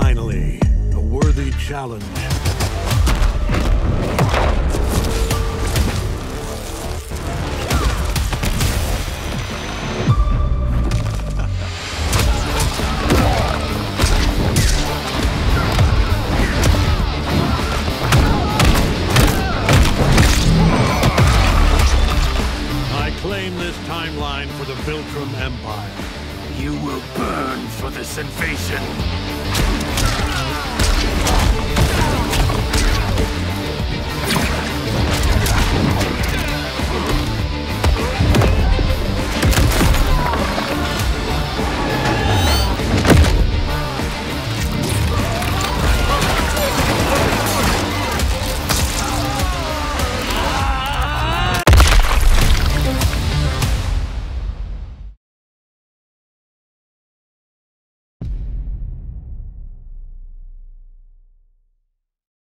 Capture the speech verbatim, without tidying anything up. Finally, a worthy challenge. I claim this timeline for the Viltrum Empire. You will burn for this invasion!